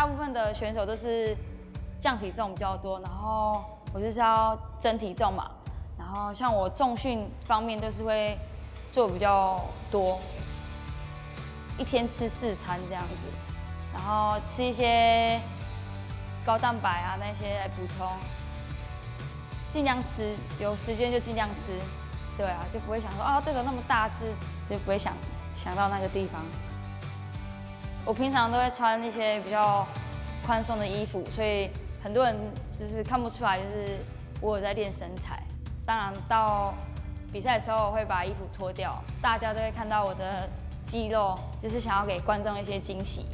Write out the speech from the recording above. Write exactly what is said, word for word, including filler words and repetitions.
大部分的选手都是降体重比较多，然后我就是要增体重嘛。然后像我重训方面就是会做比较多，一天吃四餐这样子，然后吃一些高蛋白啊那些来补充，尽量吃，有时间就尽量吃。对啊，就不会想说啊对手那么大只，就不会想想到那个地方。 我平常都会穿一些比较宽松的衣服，所以很多人就是看不出来，就是我有在练身材。当然到比赛的时候，我会把衣服脱掉，大家都会看到我的肌肉，就是想要给观众一些惊喜。